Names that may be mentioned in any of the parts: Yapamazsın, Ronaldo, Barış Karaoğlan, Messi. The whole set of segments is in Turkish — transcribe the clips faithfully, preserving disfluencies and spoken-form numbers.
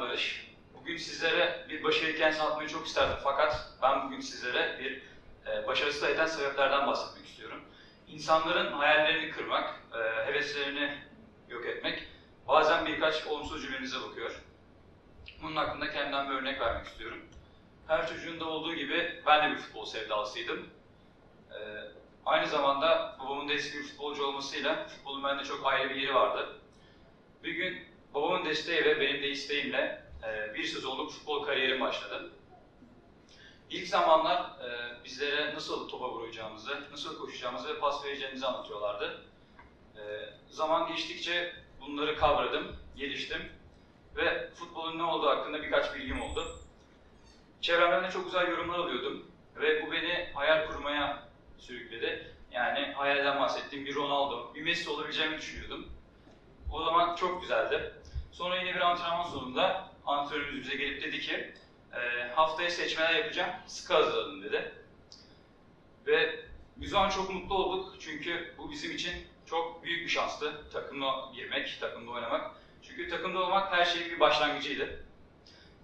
ben Barış. Bugün sizlere bir başarı hikayesi anlatmayı çok isterdim fakat ben bugün sizlere bir e, başarısız eden sebeplerden bahsetmek istiyorum. İnsanların hayallerini kırmak, e, heveslerini yok etmek bazen birkaç olumsuz cümlenize bakıyor. Bunun hakkında kendimden bir örnek vermek istiyorum. Her çocuğun da olduğu gibi ben de bir futbol sevdalısıydım. E, aynı zamanda babamın da eski bir futbolcu olmasıyla futbolun bende çok ayrı bir yeri vardı. Bir gün babamın desteği ve benim de isteğimle e, bir sezonluk futbol kariyerim başladı. İlk zamanlar e, bizlere nasıl topa vuracağımızı, nasıl koşacağımızı ve pas vereceğimizi anlatıyorlardı. E, zaman geçtikçe bunları kavradım, geliştim ve futbolun ne olduğu hakkında birkaç bilgim oldu. Çevremden de çok güzel yorumlar alıyordum ve bu beni hayal kurmaya sürükledi. Yani hayalden bahsettiğim bir Ronaldo, bir Messi olabileceğimi düşünüyordum. O zaman çok güzeldi. Sonra yine bir antrenman sonunda antrenörümüz bize gelip dedi ki e, haftaya seçmeler yapacağım, sıkı hazırlanın dedi. Ve biz o an çok mutlu olduk çünkü bu bizim için çok büyük bir şanstı. Takımla girmek, takımda oynamak. Çünkü takımda olmak her şeyin bir başlangıcıydı.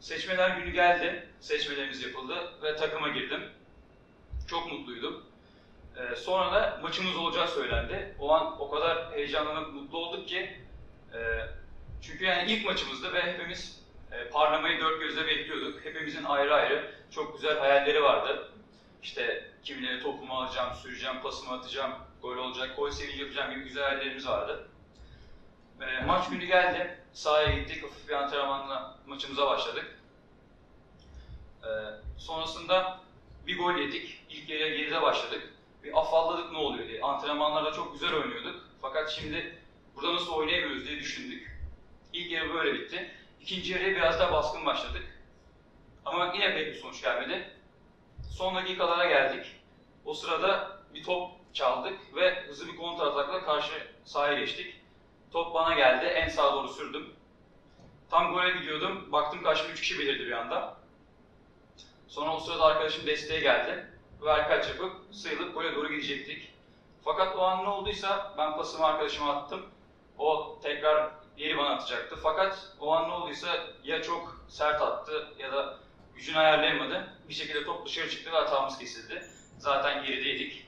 Seçmeler günü geldi, seçmelerimiz yapıldı ve takıma girdim. Çok mutluydum. E, sonra da maçımız olacağı söylendi. O an o kadar heyecanlanıp mutlu olduk ki çünkü yani ilk maçımızdı ve hepimiz parlamayı dört gözle bekliyorduk. Hepimizin ayrı ayrı çok güzel hayalleri vardı. İşte kimileri topumu alacağım, süreceğim, pasımı atacağım, gol olacak, gol sevinci yapacağım gibi güzel hayallerimiz vardı. Maç günü geldi, sahaya gittik, hafif bir antrenmanla maçımıza başladık. Sonrasında bir gol yedik, ilk yarıya geride başladık. Bir afalladık ne oluyor diye, antrenmanlarda çok güzel oynuyorduk fakat şimdi burada nasıl oynayamıyoruz diye düşündük. İlk yarı böyle bitti. İkinci yarıya biraz daha baskın başladık. Ama yine pek bir sonuç gelmedi. Son dakikalara geldik. O sırada bir top çaldık ve hızlı bir kontra atakla karşı sahaya geçtik. Top bana geldi. En sağa doğru sürdüm. Tam gole gidiyordum. Baktım karşıma üç kişi belirdi bir anda. Sonra o sırada arkadaşım desteğe geldi. Ver kaç yapıp sıyrılıp gole doğru gidecektik. Fakat o an ne olduysa ben pasımı arkadaşıma attım. O tekrar geri bana atacaktı. Fakat o an ne olduysa ya çok sert attı ya da gücünü ayarlayamadı. Bir şekilde top dışarı çıktı ve hatamız kesildi. Zaten gerideydik.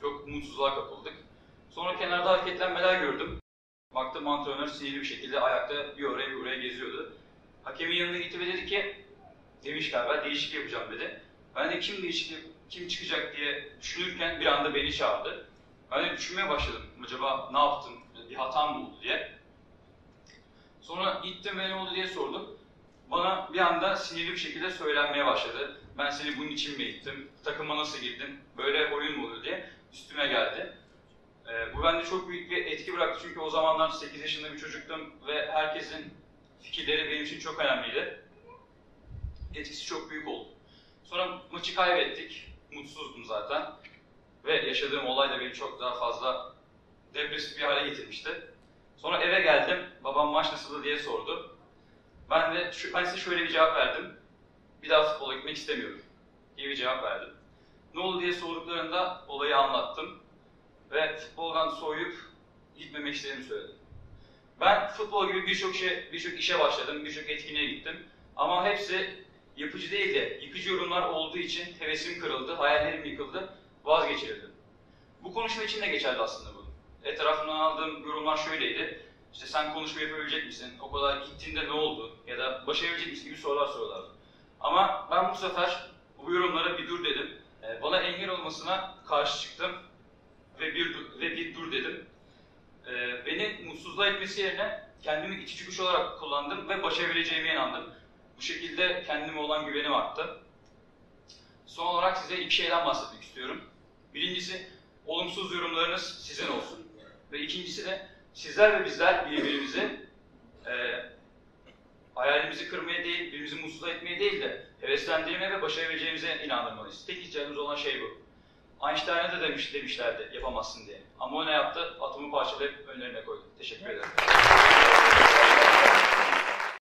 Çok mutsuzluğa kapıldık. Sonra kenarda hareketlenmeler gördüm. Baktım antrenör sinirli bir şekilde ayakta bir oraya bir oraya geziyordu. Hakemin yanına gitti ve dedi ki, demiş galiba değişiklik yapacağım dedi. Ben de kim değişiklik, kim çıkacak diye düşünürken bir anda beni çağırdı. Ben de düşünmeye başladım. Acaba ne yaptım? Bir hatam mı oldu diye. Sonra gittim ve ne oldu diye sordum. Bana bir anda sinirli bir şekilde söylenmeye başladı. Ben seni bunun için mi gittim? Takıma nasıl girdin? Böyle oyun mu oluyor diye üstüme geldi. Ee, bu bende çok büyük bir etki bıraktı. Çünkü o zamanlar sekiz yaşında bir çocuktum ve herkesin fikirleri benim için çok önemliydi. Etkisi çok büyük oldu. Sonra maçı kaybettik. Mutsuzdum zaten. Ve yaşadığım olay da beni çok daha fazla depresif bir hale getirmişti. Sonra eve geldim, babam maç nasıldı diye sordu. Ben de şu, ben size şöyle bir cevap verdim. Bir daha futbola gitmek istemiyorum diye bir cevap verdim. Ne oldu diye sorduklarında olayı anlattım. Ve futboldan soğuyup gitmemek istediğimi söyledim. Ben futbol gibi birçok şey, birçok işe başladım, birçok etkinliğe gittim. Ama hepsi yapıcı değil de yıkıcı yorumlar olduğu için hevesim kırıldı, hayallerim yıkıldı. Vazgeçirdim. Bu konuşma için de geçerli aslında bu. Etrafından aldığım yorumlar şöyleydi. İşte sen konuşma yapabilecek misin? O kadar gittiğinde ne oldu? Ya da başarabilecek misin gibi sorular sorulardı. Ama ben bu sefer bu yorumlara bir dur dedim. Ee, bana engel olmasına karşı çıktım ve bir ve bir dur dedim. Ee, beni mutsuzluğa etmesi yerine kendimi itici güç olarak kullandım ve başarabileceğime inandım. Bu şekilde kendime olan güvenim arttı. Son olarak size iki şeyden bahsetmek istiyorum. Birincisi, olumsuz yorumlarınız sizin olsun. Ve ikincisi de sizler ve bizler birbirimizi e, hayalimizi kırmaya değil, birbirimizi mutsuz etmeye değil de heveslendirmeye ve başarabileceğimize inandırmalıyız. Tek ihtiyacımız olan şey bu. Einstein'a da demiş, demişlerdi yapamazsın diye. Ama o ne yaptı? Atomu parçalayıp önlerine koydu. Teşekkür ederim.